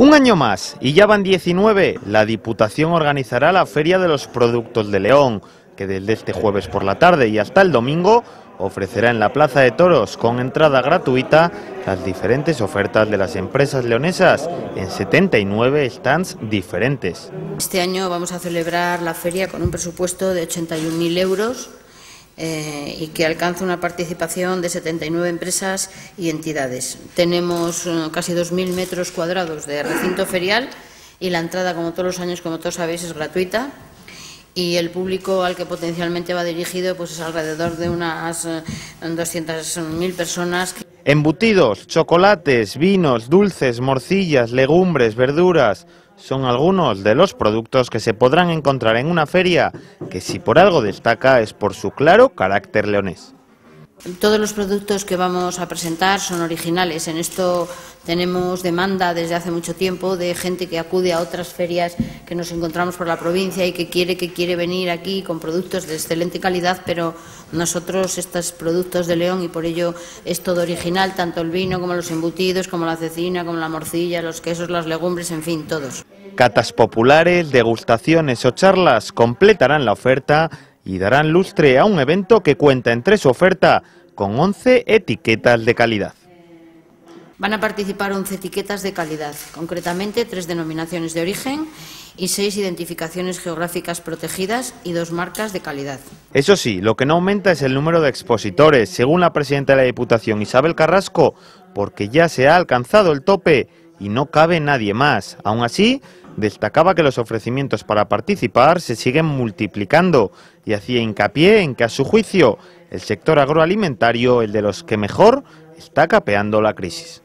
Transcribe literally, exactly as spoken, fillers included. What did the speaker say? Un año más, y ya van diecinueve, la Diputación organizará la Feria de los Productos de León, que desde este jueves por la tarde y hasta el domingo ofrecerá en la Plaza de Toros, con entrada gratuita, las diferentes ofertas de las empresas leonesas en setenta y nueve stands diferentes. Este año vamos a celebrar la feria con un presupuesto de ochenta y un mil euros eh, y que alcanza una participación de setenta y nueve empresas y entidades. Tenemos eh, casi dos mil metros cuadrados de recinto ferial y la entrada, como todos los años, como todos sabéis, es gratuita. Y el público al que potencialmente va dirigido pues es alrededor de unas doscientas mil personas. Embutidos, chocolates, vinos, dulces, morcillas, legumbres, verduras son algunos de los productos que se podrán encontrar en una feria que, si por algo destaca, es por su claro carácter leonés. Todos los productos que vamos a presentar son originales. En esto tenemos demanda desde hace mucho tiempo de gente que acude a otras ferias que nos encontramos por la provincia y que quiere, que quiere venir aquí con productos de excelente calidad, pero nosotros estos productos de León, y por ello es todo original, tanto el vino como los embutidos, como la cecina, como la morcilla, los quesos, las legumbres, en fin, todos. Catas populares, degustaciones o charlas completarán la oferta y darán lustre a un evento que cuenta entre su oferta con once etiquetas de calidad. Van a participar once etiquetas de calidad, concretamente tres denominaciones de origen y seis identificaciones geográficas protegidas y dos marcas de calidad. Eso sí, lo que no aumenta es el número de expositores, según la presidenta de la Diputación, Isabel Carrasco, porque ya se ha alcanzado el tope y no cabe nadie más. Aún así, destacaba que los ofrecimientos para participar se siguen multiplicando y hacía hincapié en que, a su juicio, el sector agroalimentario es de los que mejor está capeando la crisis.